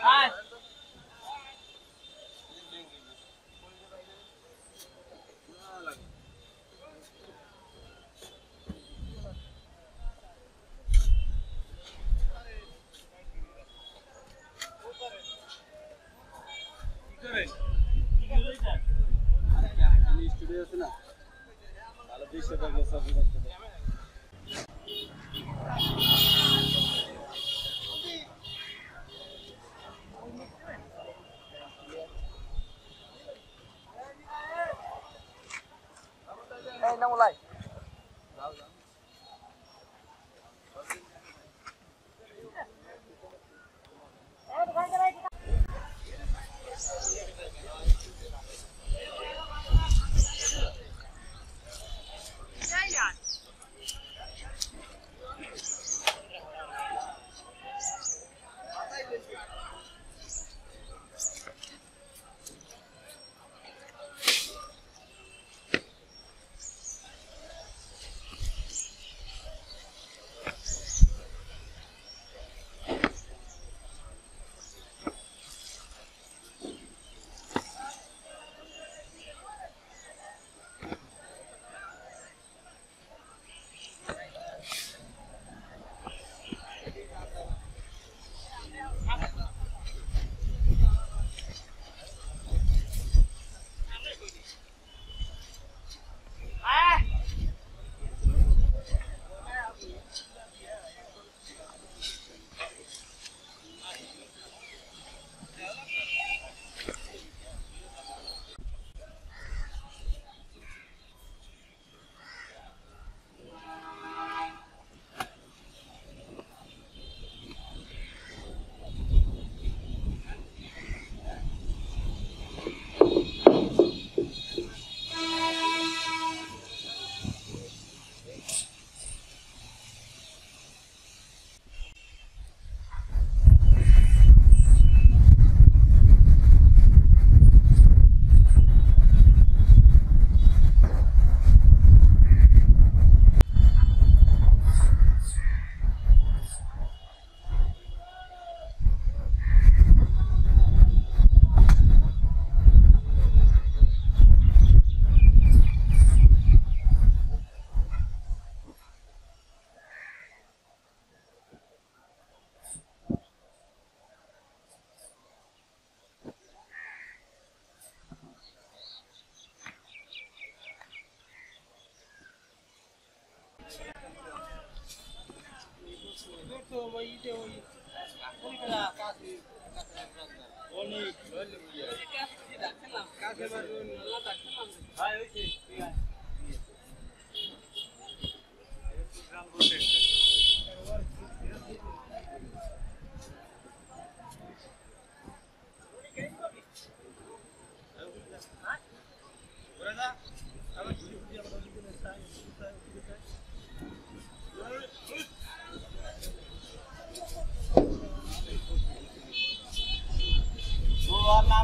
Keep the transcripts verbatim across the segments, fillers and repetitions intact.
Hi.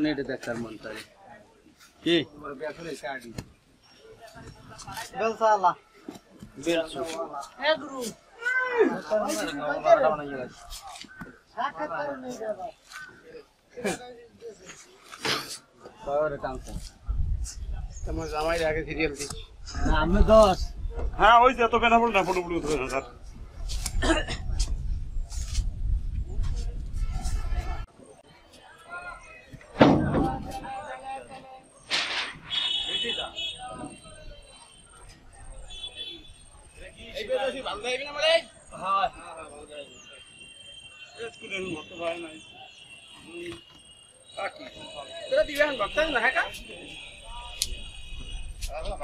Need that sermon. He will be a very sad. Belsala Belsu. Egru. Power council. The Mozamai Agri. I'm the dos. How is that available? The blue. I I don't know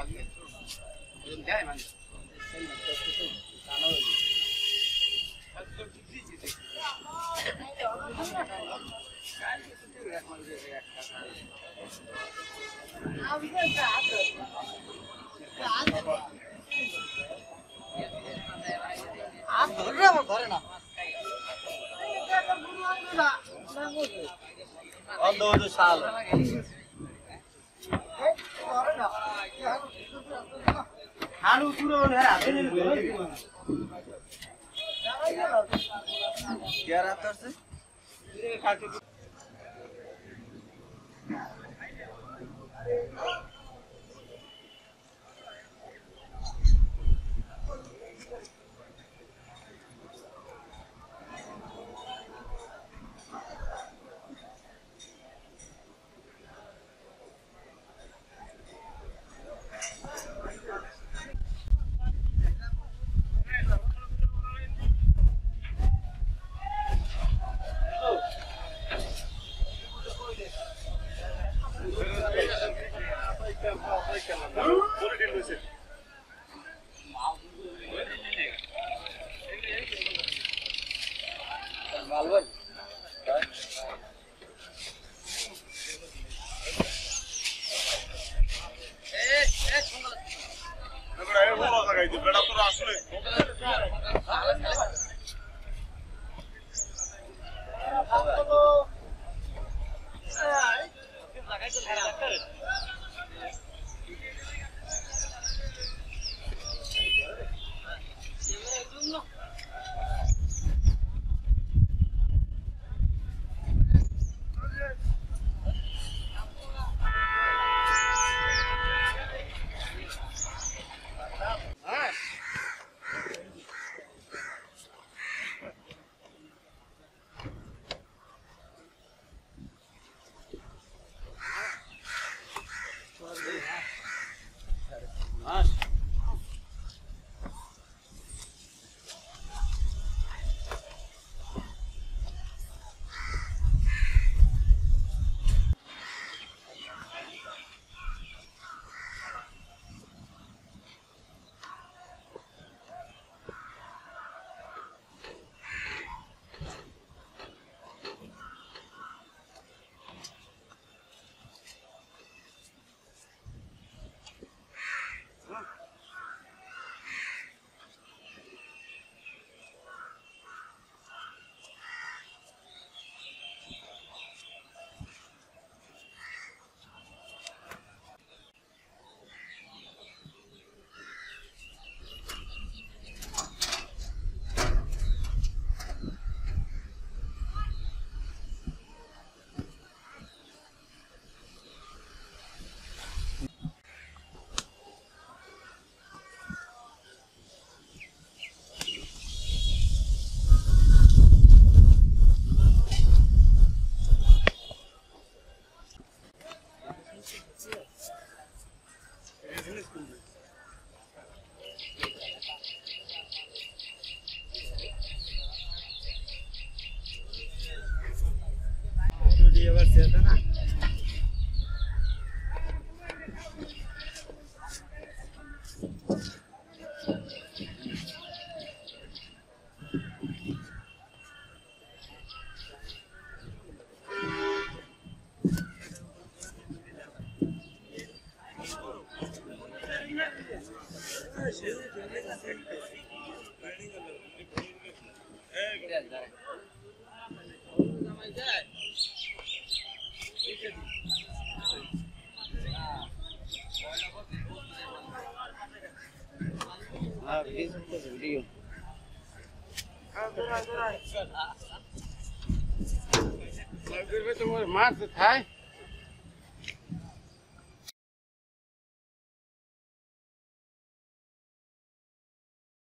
what happened. Get up, Thursday. Market, hi.